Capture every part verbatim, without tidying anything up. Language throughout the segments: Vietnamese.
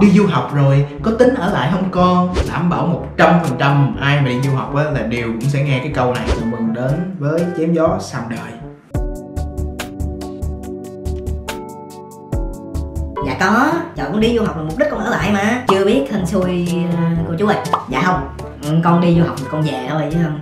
Đi du học rồi có tính ở lại không con? Đảm bảo một trăm phần trăm ai mà đi du học á là đều cũng sẽ nghe cái câu này. Chào mừng đến với Chém Gió Sầm Đời. Dạ có, chợ con đi du học là mục đích con ở lại mà. Chưa biết hên xui cô chú ơi. Dạ không, con đi du học con về thôi chứ không.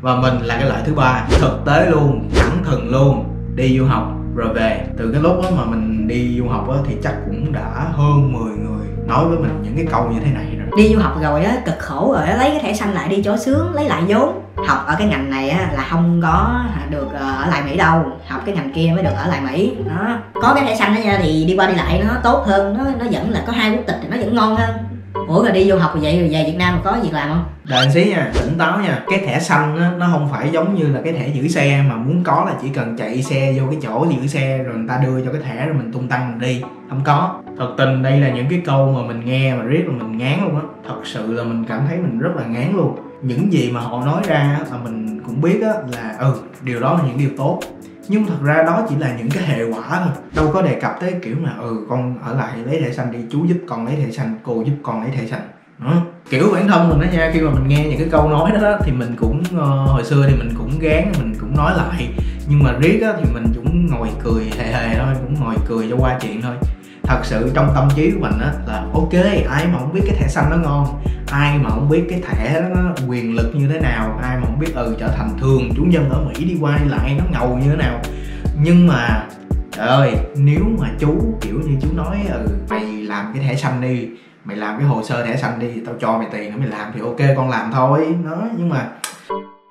Và mình là cái loại thứ ba, thực tế luôn, thẳng thừng luôn. Đi du học rồi về. Từ cái lúc mà mình đi du học thì chắc cũng đã hơn mười người nói với mình những cái câu như thế này rồi. Đi du học rồi á, cực khổ rồi á, lấy cái thẻ xanh lại đi chỗ sướng, lấy lại vốn. Học ở cái ngành này á là không có được ở lại Mỹ đâu, học cái ngành kia mới được ở lại Mỹ. Đó, có cái thẻ xanh đó nha thì đi qua đi lại nó tốt hơn, nó nó vẫn là có hai quốc tịch thì nó vẫn ngon hơn. Ủa rồi đi du học vậy rồi về Việt Nam có việc làm không? Đợi xí nha, tỉnh táo nha. Cái thẻ xanh á, nó không phải giống như là cái thẻ giữ xe mà muốn có là chỉ cần chạy xe vô cái chỗ giữ xe rồi người ta đưa cho cái thẻ rồi mình tung tăng mình đi. Không có. Thật tình đây là những cái câu mà mình nghe mà riết là mình ngán luôn á. Thật sự là mình cảm thấy mình rất là ngán luôn. Những gì mà họ nói ra là mình cũng biết á là ừ, điều đó là những điều tốt. Nhưng thật ra đó chỉ là những cái hệ quả thôi. Đâu có đề cập tới kiểu là ừ con ở lại lấy thẻ xanh đi, chú giúp con lấy thẻ xanh, cô giúp con lấy thẻ xanh. Ừ. Kiểu bản thân mình đó nha, khi mà mình nghe những cái câu nói đó thì mình cũng uh, hồi xưa thì mình cũng gán, mình cũng nói lại. Nhưng mà riết á thì mình cũng ngồi cười hề hề thôi, cũng ngồi cười cho qua chuyện thôi. Thật sự trong tâm trí của mình á là ok, ai mà không biết cái thẻ xanh nó ngon, ai mà không biết cái thẻ đó nó quyền lực như thế nào, ai mà không biết ừ trở thành thường chủ nhân ở Mỹ đi qua đi lại nó ngầu như thế nào. Nhưng mà trời ơi, nếu mà chú kiểu như chú nói ừ mày làm cái thẻ xanh đi, mày làm cái hồ sơ thẻ xanh đi, tao cho mày tiền nữa mày làm thì ok con làm thôi nó. Nhưng mà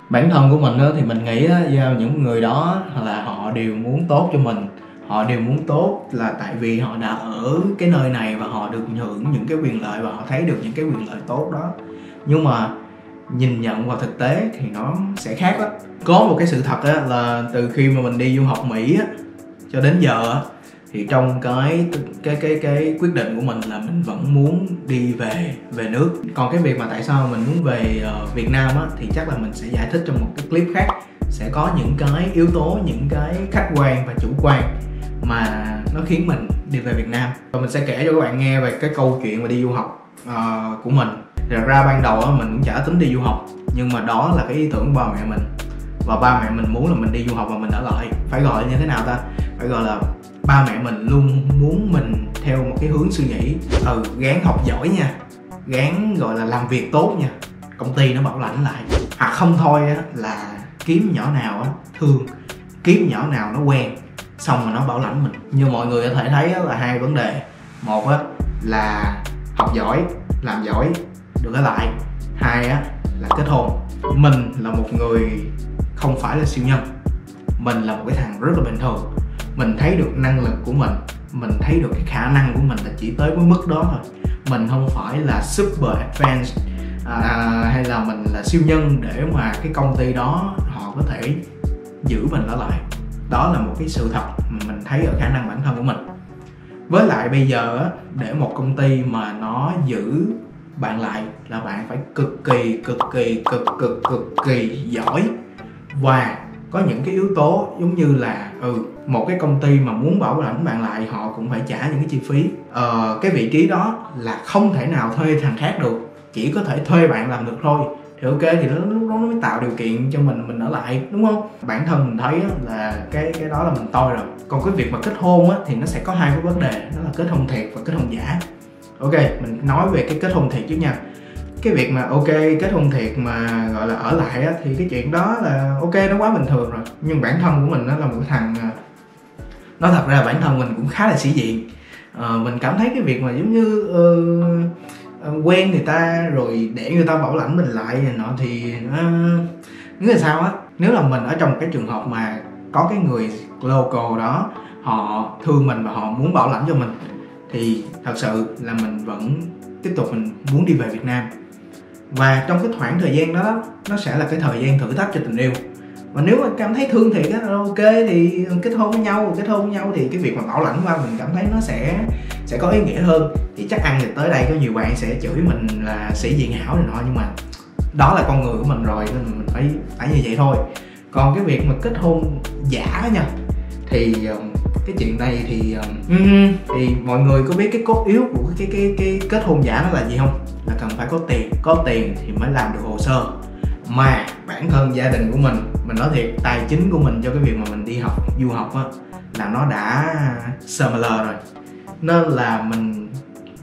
bản thân của mình á thì mình nghĩ á những người đó là họ đều muốn tốt cho mình, họ đều muốn tốt là tại vì họ đã ở cái nơi này và họ được hưởng những cái quyền lợi và họ thấy được những cái quyền lợi tốt đó. Nhưng mà nhìn nhận vào thực tế thì nó sẽ khác đó. Có một cái sự thật đó là từ khi mà mình đi du học Mỹ á, cho đến giờ thì trong cái cái cái cái quyết định của mình là mình vẫn muốn đi về về nước. Còn cái việc mà tại sao mình muốn về Việt Nam á, thì chắc là mình sẽ giải thích trong một cái clip khác. Sẽ có những cái yếu tố, những cái khách quan và chủ quan mà nó khiến mình đi về Việt Nam. Và mình sẽ kể cho các bạn nghe về cái câu chuyện mà đi du học uh, của mình. Thật ra ban đầu mình cũng chả tính đi du học, nhưng mà đó là cái ý tưởng của ba mẹ mình. Và ba mẹ mình muốn là mình đi du học và mình ở lại. Phải gọi là như thế nào ta? Phải gọi là ba mẹ mình luôn muốn mình theo một cái hướng suy nghĩ ừ, gán học giỏi nha, gán gọi là làm việc tốt nha, công ty nó bảo lãnh lại. Hoặc à, không thôi á, là kiếm nhỏ nào á thương, kiếm nhỏ nào nó quen, xong mà nó bảo lãnh mình. Như mọi người có thể thấy là hai vấn đề. Một á là học giỏi, làm giỏi, được ở lại. Hai á là kết hôn. Mình là một người không phải là siêu nhân, mình là một cái thằng rất là bình thường. Mình thấy được năng lực của mình, mình thấy được cái khả năng của mình là chỉ tới với mức đó thôi. Mình không phải là super advanced à, hay là mình là siêu nhân để mà cái công ty đó họ có thể giữ mình ở lại. Đó là một cái sự thật mà mình thấy ở khả năng bản thân của mình. Với lại bây giờ để một công ty mà nó giữ bạn lại là bạn phải cực kỳ cực kỳ cực cực cực kỳ giỏi. Và có những cái yếu tố giống như là ừ một cái công ty mà muốn bảo lãnh bạn lại họ cũng phải trả những cái chi phí. Ờ, cái vị trí đó là không thể nào thuê thằng khác được, chỉ có thể thuê bạn làm được thôi. Thì ok thì nó, nó, nó mới tạo điều kiện cho mình mình ở lại, đúng không? Bản thân mình thấy là cái cái đó là mình toi rồi. Còn cái việc mà kết hôn á, thì nó sẽ có hai cái vấn đề, đó là kết hôn thiệt và kết hôn giả. Ok, mình nói về cái kết hôn thiệt trước nha. Cái việc mà ok kết hôn thiệt mà gọi là ở lại á, thì cái chuyện đó là ok, nó quá bình thường rồi. Nhưng bản thân của mình nó là một thằng, nói thật ra bản thân mình cũng khá là sĩ diện. À, mình cảm thấy cái việc mà giống như uh, quen người ta rồi để người ta bảo lãnh mình lại này nọ thì nó nghĩa là sao á. Nếu là mình ở trong cái trường hợp mà có cái người local đó họ thương mình và họ muốn bảo lãnh cho mình thì thật sự là mình vẫn tiếp tục mình muốn đi về Việt Nam. Và trong cái khoảng thời gian đó nó sẽ là cái thời gian thử thách cho tình yêu. Và nếu mà cảm thấy thương thiệt á, ok thì kết hôn với nhau, kết hôn với nhau thì cái việc mà bảo lãnh qua mình cảm thấy nó sẽ sẽ có ý nghĩa hơn. Thì chắc ăn thì tới đây có nhiều bạn sẽ chửi mình là sĩ diện hảo này nọ, nhưng mà đó là con người của mình rồi nên mình phải phải như vậy thôi. Còn cái việc mà kết hôn giả nha, Thì um, cái chuyện này thì um, thì mọi người có biết cái cốt yếu của cái cái cái kết hôn giả nó là gì không? Là cần phải có tiền, có tiền thì mới làm được hồ sơ. Mà bản thân gia đình của mình, mình nói thiệt, tài chính của mình cho cái việc mà mình đi học, du học á, là nó đã sờ mờ lờ rồi. Nên là mình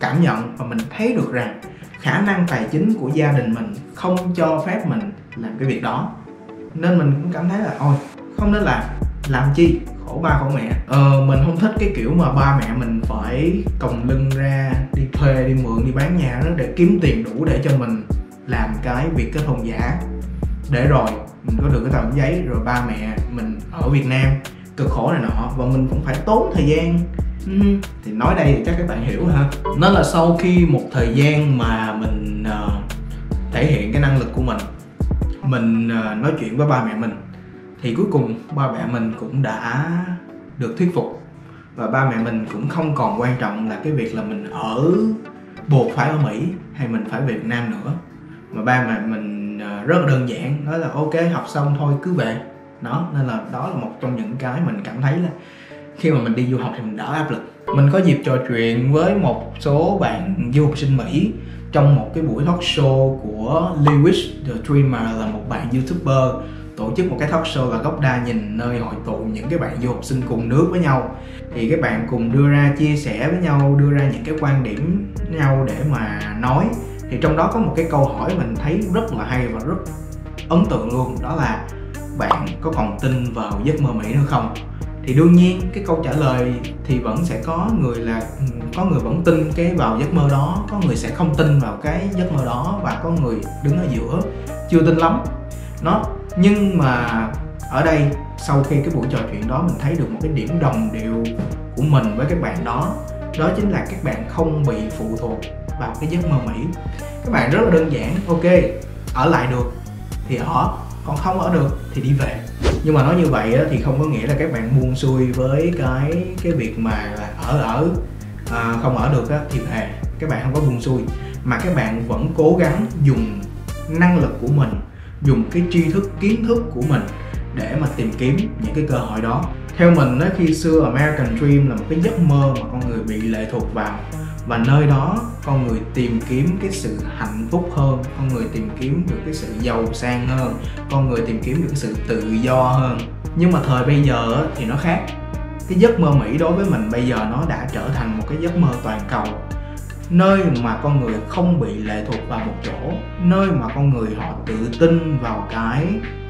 cảm nhận và mình thấy được rằng khả năng tài chính của gia đình mình không cho phép mình làm cái việc đó. Nên mình cũng cảm thấy là thôi, không nên làm, làm chi, khổ ba khổ mẹ. Ờ, mình không thích cái kiểu mà ba mẹ mình phải còng lưng ra đi thuê, đi mượn, đi bán nhà đó để kiếm tiền đủ để cho mình làm cái việc kết hôn giả, để rồi mình có được cái tờ giấy, rồi ba mẹ mình ở Việt Nam cực khổ này nọ, và mình cũng phải tốn thời gian. Thì nói đây thì chắc các bạn hiểu ha. Nó là sau khi một thời gian mà mình uh, thể hiện cái năng lực của mình, mình uh, nói chuyện với ba mẹ mình, thì cuối cùng ba mẹ mình cũng đã được thuyết phục. Và ba mẹ mình cũng không còn quan trọng là cái việc là mình ở, buộc phải ở Mỹ hay mình phải về Việt Nam nữa. Mà ba mẹ mình uh, rất đơn giản, nói là ok, học xong thôi cứ về. Đó, nên là đó là một trong những cái mình cảm thấy là khi mà mình đi du học thì mình đỡ áp lực. Mình có dịp trò chuyện với một số bạn du học sinh Mỹ trong một cái buổi talk show của Lewis The Dreamer, là một bạn YouTuber tổ chức một cái talk show là góc đa nhìn, nơi hội tụ những cái bạn du học sinh cùng nước với nhau. Thì các bạn cùng đưa ra chia sẻ với nhau, đưa ra những cái quan điểm nhau để mà nói. Thì trong đó có một cái câu hỏi mình thấy rất là hay và rất ấn tượng luôn, đó là bạn có còn tin vào giấc mơ Mỹ nữa không? Thì đương nhiên cái câu trả lời thì vẫn sẽ có người là có người vẫn tin cái vào giấc mơ đó, có người sẽ không tin vào cái giấc mơ đó, và có người đứng ở giữa chưa tin lắm nó. Nhưng mà ở đây sau khi cái buổi trò chuyện đó, mình thấy được một cái điểm đồng điệu của mình với các bạn đó, đó chính là các bạn không bị phụ thuộc vào cái giấc mơ Mỹ. Các bạn rất là đơn giản, ok, ở lại được thì ở, còn không ở được thì đi về. Nhưng mà nói như vậy thì không có nghĩa là các bạn buông xuôi với cái cái việc mà là ở ở à, không ở được thì về. Các bạn không có buông xuôi, mà các bạn vẫn cố gắng dùng năng lực của mình, dùng cái tri thức, kiến thức của mình để mà tìm kiếm những cái cơ hội đó. Theo mình đó, khi xưa American Dream là một cái giấc mơ mà con người bị lệ thuộc vào, và nơi đó con người tìm kiếm cái sự hạnh phúc hơn, con người tìm kiếm được cái sự giàu sang hơn, con người tìm kiếm được cái sự tự do hơn. Nhưng mà thời bây giờ thì nó khác. Cái giấc mơ Mỹ đối với mình bây giờ nó đã trở thành một cái giấc mơ toàn cầu, nơi mà con người không bị lệ thuộc vào một chỗ, nơi mà con người họ tự tin vào cái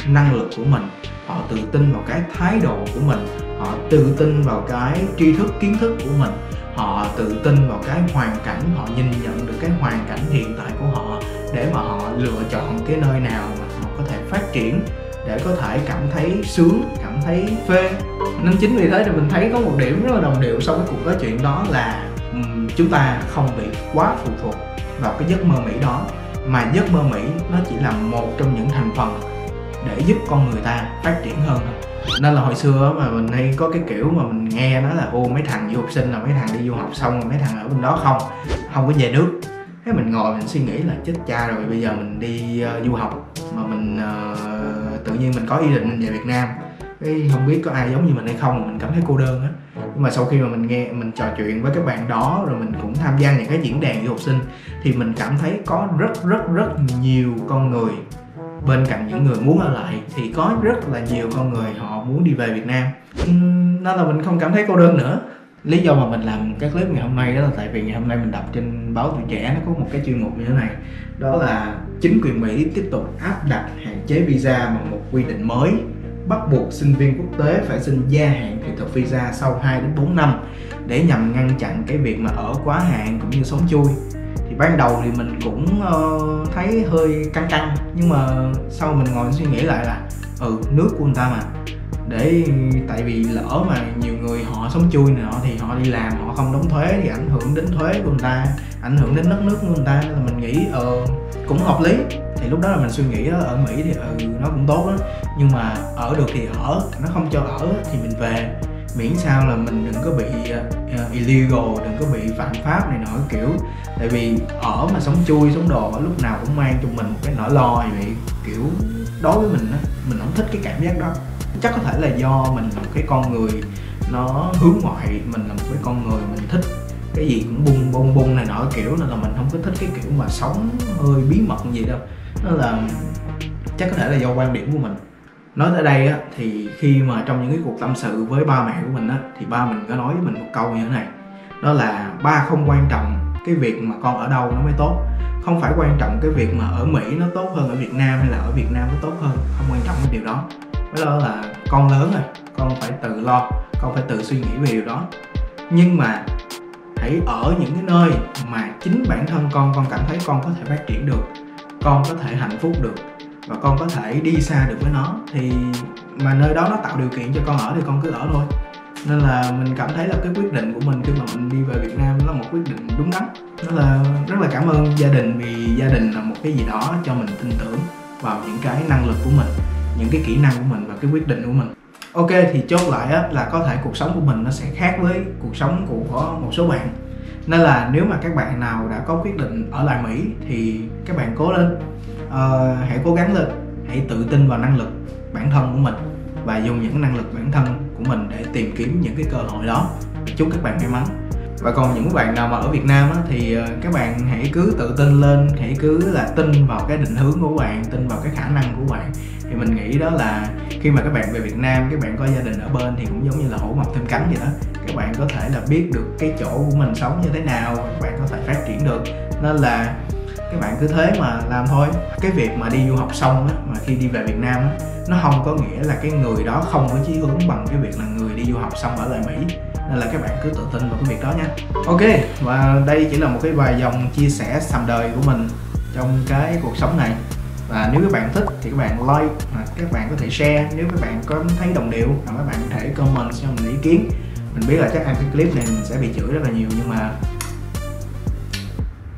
năng lực của mình, họ tự tin vào cái thái độ của mình, họ tự tin vào cái tri thức, kiến thức của mình, họ tự tin vào cái hoàn cảnh, họ nhìn nhận được cái hoàn cảnh hiện tại của họ để mà họ lựa chọn cái nơi nào mà họ có thể phát triển, để có thể cảm thấy sướng, cảm thấy phê. Nên chính vì thế thì mình thấy có một điểm rất là đồng điệu sau cái cuộc nói chuyện đó, là chúng ta không bị quá phụ thuộc vào cái giấc mơ Mỹ đó, mà giấc mơ Mỹ nó chỉ là một trong những thành phần để giúp con người ta phát triển hơn. Nên là hồi xưa mà mình hay có cái kiểu mà mình nghe nói là ô, mấy thằng du học sinh là mấy thằng đi du học xong rồi mấy thằng ở bên đó không không có về nước. Thế mình ngồi mình suy nghĩ là chết cha rồi, bây giờ mình đi uh, du học mà mình uh, tự nhiên mình có ý định mình về Việt Nam, cái không biết có ai giống như mình hay không, mình cảm thấy cô đơn á. Nhưng mà sau khi mà mình nghe, mình trò chuyện với các bạn đó, rồi mình cũng tham gia những cái diễn đàn du học sinh, thì mình cảm thấy có rất rất rất nhiều con người, bên cạnh những người muốn ở lại thì có rất là nhiều con người họ muốn đi về Việt Nam. Uhm, nên là mình không cảm thấy cô đơn nữa. Lý do mà mình làm cái clip ngày hôm nay đó là tại vì ngày hôm nay mình đọc trên báo Tuổi Trẻ, nó có một cái chuyên mục như thế này, đó là chính quyền Mỹ tiếp tục áp đặt hạn chế visa bằng một quy định mới bắt buộc sinh viên quốc tế phải xin gia hạn thị thực visa sau hai đến bốn năm để nhằm ngăn chặn cái việc mà ở quá hạn cũng như sống chui. Thì ban đầu thì mình cũng uh, thấy hơi căng căng, nhưng mà sau mình ngồi suy nghĩ lại là ừ, nước của người ta mà, để tại vì lỡ mà nhiều người họ sống chui này nọ thì họ đi làm họ không đóng thuế thì ảnh hưởng đến thuế của người ta, ảnh hưởng đến đất nước của người ta. Nên là mình nghĩ uh, cũng hợp lý. Thì lúc đó là mình suy nghĩ đó, ở Mỹ thì ừ, nó cũng tốt đó, nhưng mà ở được thì ở, nó không cho ở thì mình về, miễn sao là mình đừng có bị uh, illegal, đừng có bị phạm pháp này nọ kiểu. Tại vì ở mà sống chui sống đồ ở lúc nào cũng mang cho mình một cái nỗi lo vậy, kiểu đối với mình á, mình không thích cái cảm giác đó. chắc có thể là do mình là một cái con người nó hướng ngoại, mình là một cái con người mình thích cái gì cũng bung bung bung này nọ kiểu, nên là mình không có thích cái kiểu mà sống hơi bí mật gì đâu. Nó là chắc có thể là do quan điểm của mình. Nói tới đây á, thì khi mà trong những cái cuộc tâm sự với ba mẹ của mình á, thì ba mình có nói với mình một câu như thế này, đó là ba không quan trọng cái việc mà con ở đâu nó mới tốt, không phải quan trọng cái việc mà ở Mỹ nó tốt hơn ở Việt Nam hay là ở Việt Nam nó tốt hơn, không quan trọng cái điều đó. Với đó là con lớn rồi, con phải tự lo, con phải tự suy nghĩ về điều đó. Nhưng mà hãy ở những cái nơi mà chính bản thân con, con cảm thấy con có thể phát triển được, con có thể hạnh phúc được và con có thể đi xa được với nó, thì mà nơi đó nó tạo điều kiện cho con ở thì con cứ ở thôi. Nên là mình cảm thấy là cái quyết định của mình khi mà mình đi về Việt Nam là một quyết định đúng đắn. Nên là rất là cảm ơn gia đình, vì gia đình là một cái gì đó cho mình tin tưởng vào những cái năng lực của mình, những cái kỹ năng của mình và cái quyết định của mình. Ok, thì chốt lại á, là có thể cuộc sống của mình nó sẽ khác với cuộc sống của một số bạn. Nên là nếu mà các bạn nào đã có quyết định ở lại Mỹ thì các bạn cố lên, ờ, hãy cố gắng lên, hãy tự tin vào năng lực bản thân của mình và dùng những năng lực bản thân của mình để tìm kiếm những cái cơ hội đó. Chúc các bạn may mắn. Và còn những bạn nào mà ở Việt Nam á, thì các bạn hãy cứ tự tin lên, hãy cứ là tin vào cái định hướng của bạn, tin vào cái khả năng của bạn. Thì mình nghĩ đó là khi mà các bạn về Việt Nam, các bạn có gia đình ở bên thì cũng giống như là hổ mọc thêm cánh vậy đó. Các bạn có thể là biết được cái chỗ của mình sống như thế nào, các bạn có thể phát triển được. Nên là các bạn cứ thế mà làm thôi. Cái việc mà đi du học xong á, mà khi đi về Việt Nam á, nó không có nghĩa là cái người đó không có chí hướng bằng cái việc là người đi du học xong ở lại Mỹ. Nên là các bạn cứ tự tin vào cái việc đó nha. Ok, và đây chỉ là một cái vài dòng chia sẻ sàm đời của mình trong cái cuộc sống này. Và nếu các bạn thích thì các bạn like, các bạn có thể share. Nếu các bạn có thấy đồng điệu, các bạn có thể comment cho mình ý kiến. Mình biết là chắc ăn cái clip này mình sẽ bị chửi rất là nhiều, nhưng mà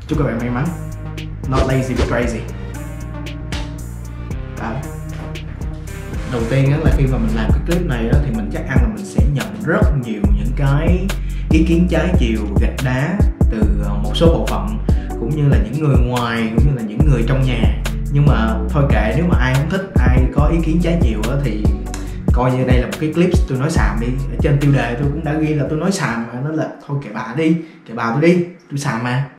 chúc các bạn may mắn. Not lazy but crazy. Bye. Đầu tiên là khi mà mình làm cái clip này thì mình chắc ăn là mình sẽ nhận rất nhiều những cái ý kiến trái chiều, gạch đá từ một số bộ phận, cũng như là những người ngoài, cũng như là những người trong nhà. Nhưng mà thôi kệ, nếu mà ai không thích, ai có ý kiến trái chiều thì coi như đây là một cái clip tôi nói xàm đi. Ở trên tiêu đề tôi cũng đã ghi là tôi nói xàm mà, nó là thôi kệ bà đi, kệ bà tôi đi, tôi xàm mà.